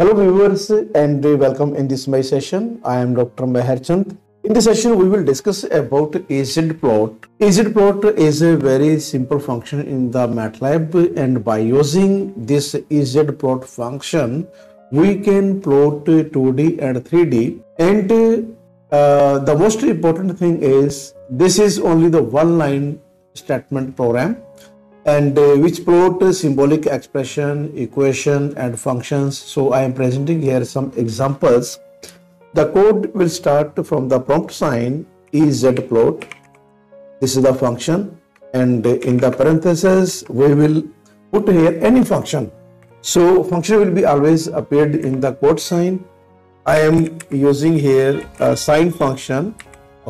Hello viewers and welcome in this my session. I am Dr. Meher Chand. In this session we will discuss about ezplot. Ezplot is a very simple function in the MATLAB, and by using this ezplot function we can plot 2D and 3D, and the most important thing is this is only the one line statement program, and which plot symbolic expression, equation and functions. So I am presenting here some examples. The code will start from the prompt sign ezplot. This is the function, and in the parentheses we will put here any function. So function will be always appeared in the quote sign. I am using here a sine function,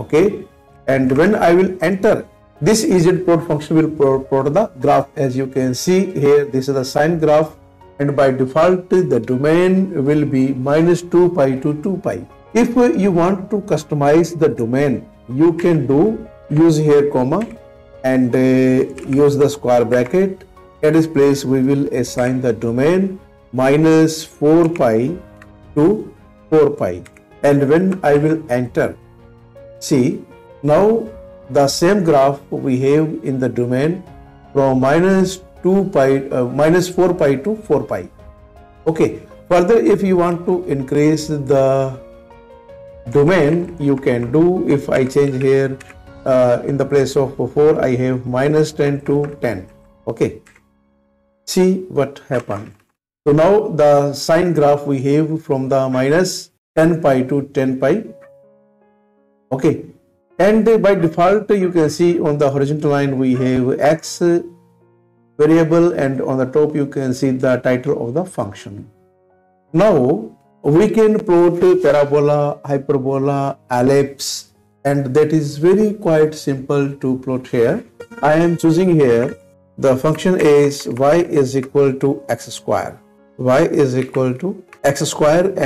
okay, and when I will enter this ezplot function will plot the graph. As you can see here, this is the sine graph, and by default the domain will be -2π to 2π. If you want to customize the domain, you can use here comma and use the square bracket. At this place we will assign the domain -4π to 4π, and when I will enter, see now the same graph we have in the domain from -4π to 4π. Okay, further if you want to increase the domain you can do. If I change here in the place of 4 I have -10 to 10. Okay, see what happened. So now the sine graph we have from the -10π to 10π. Okay, and by default you can see on the horizontal line we have x variable, and on the top you can see the title of the function. Now we can plot parabola, hyperbola, ellipse, and that is very quite simple to plot here. I am choosing here the function is y is equal to x square,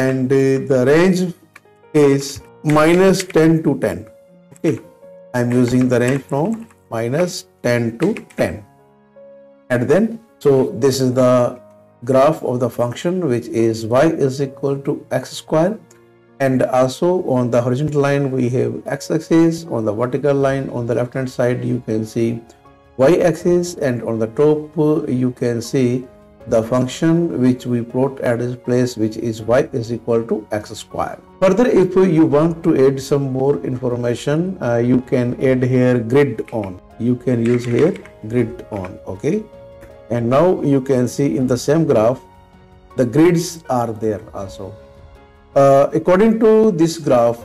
and the range is -10 to 10. Okay, I am using the range from -10 to 10, and then so this is the graph of the function, which is y is equal to x square, and also on the horizontal line we have x-axis, on the vertical line on the left hand side you can see y-axis, and on the top you can see the function which we plot at its place, which is y is equal to x square. Further, if you want to add some more information, you can add here grid on. You can use here grid on. Okay, and now you can see in the same graph the grids are there also. According to this graph,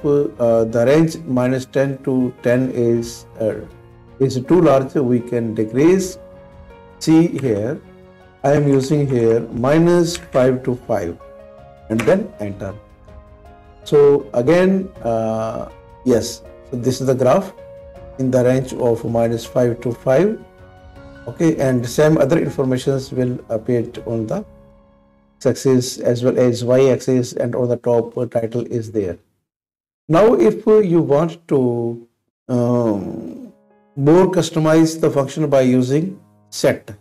the range -10 to 10 is too large. We can decrease. See here, I am using here -5 to 5, and then enter. So again, yes, so this is the graph in the range of -5 to 5. Okay, and same other informations will appear on the x-axis as well as y-axis, and on the top title is there. Now if you want to more customize the function by using set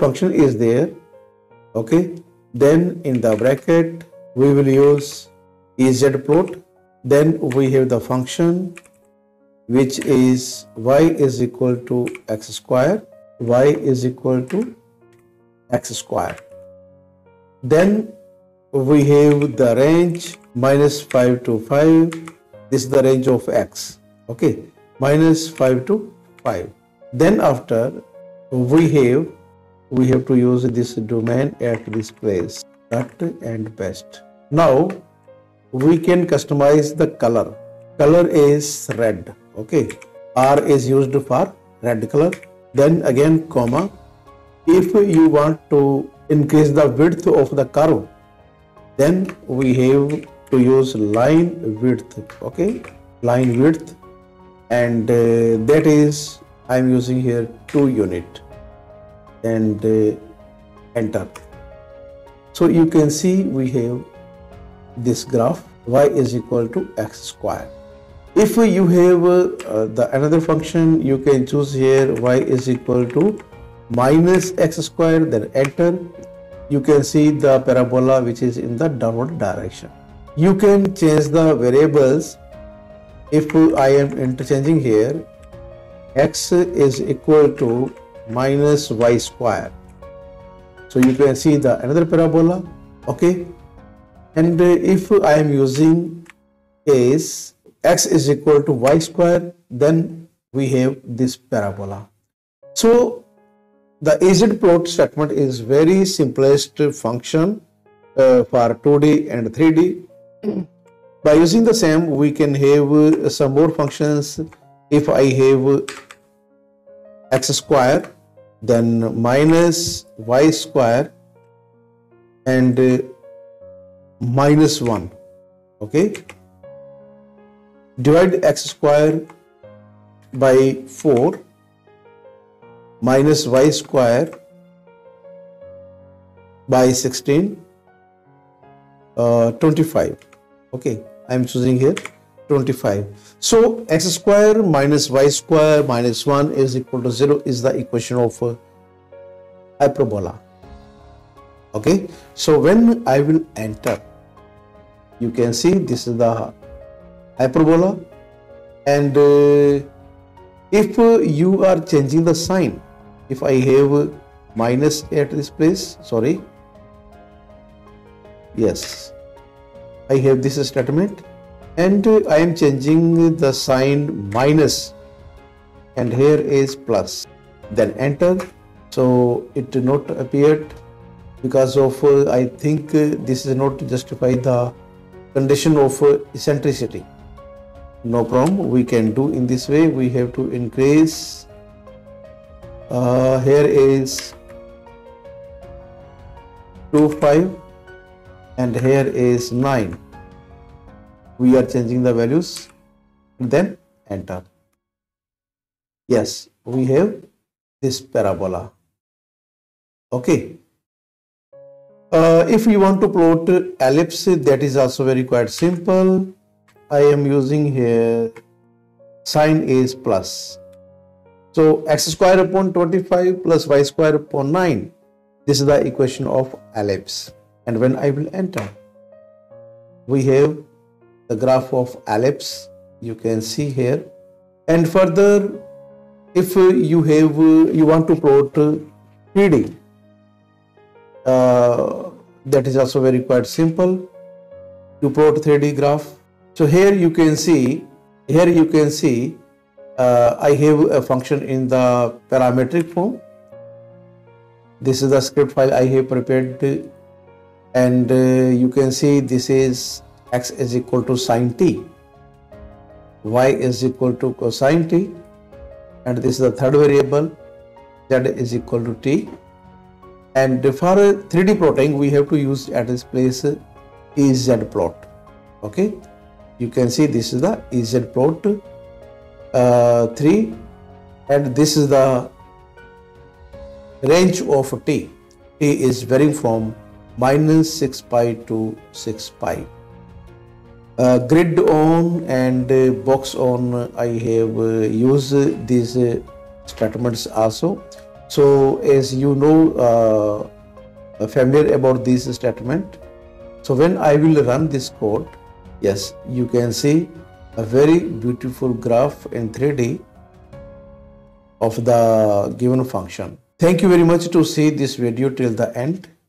function is there. Okay, then in the bracket we will use ezplot. Then we have the function which is y is equal to x square. Then we have the range -5 to 5. This is the range of x. Okay, -5 to 5. Then after we have to use this domain at this place, cut and paste. Now we can customize the color. Color is red. Okay, R is used for red color. Then again comma. If you want to increase the width of the curve, then we have to use line width. Okay, line width, and that is I am using here 2 units, and enter. So you can see we have this graph y is equal to x square. If you have the another function, you can choose here y is equal to -x square, then enter. you can see the parabola which is in the downward direction. You can change the variables. If I am interchanging here, x is equal to minus y square. So you can see the another parabola. Okay. And if I am using case x is equal to y square, then we have this parabola. So the ezplot statement is very simplest function for 2D and 3D. By using the same, we can have some more functions. If I have x square, then minus y square and minus 1. Okay, divide x square by 4 minus y square by 16, 25. Okay, I am choosing here 25. So x square minus y square minus 1 is equal to 0 is the equation of hyperbola. Okay, so when I will enter, you can see this is the hyperbola. And if you are changing the sign, if I have minus at this place, sorry, yes, I have this statement and I am changing the sign minus and here is plus, then enter. So it did not appear because of I think this is not to justify the condition of eccentricity. No problem, we can do in this way. We have to increase, here is 25 and here is 9. We are changing the values and then enter. Yes, we have this parabola. Okay. If we want to plot ellipse, that is also very quite simple. I am using here sign is plus. So x square upon 25 plus y square upon 9. This is the equation of ellipse. And when I will enter, we have the graph of ellipse. You can see here. And further, if you want to plot 3D, that is also very quite simple. You plot 3D graph. So here you can see, I have a function in the parametric form. This is the script file I have prepared, and you can see this is x is equal to sine t, y is equal to cosine t, and this is the third variable, z is equal to t. And for 3D plotting, we have to use at this place ezplot. Okay, you can see this is the ezplot 3, and this is the range of t. T is varying from minus 6 pi to 6 pi. Grid on and box on, I have used these statements also. So as you know, familiar about this statement. So when I will run this code, yes, you can see a very beautiful graph in 3D of the given function. Thank you very much to see this video till the end.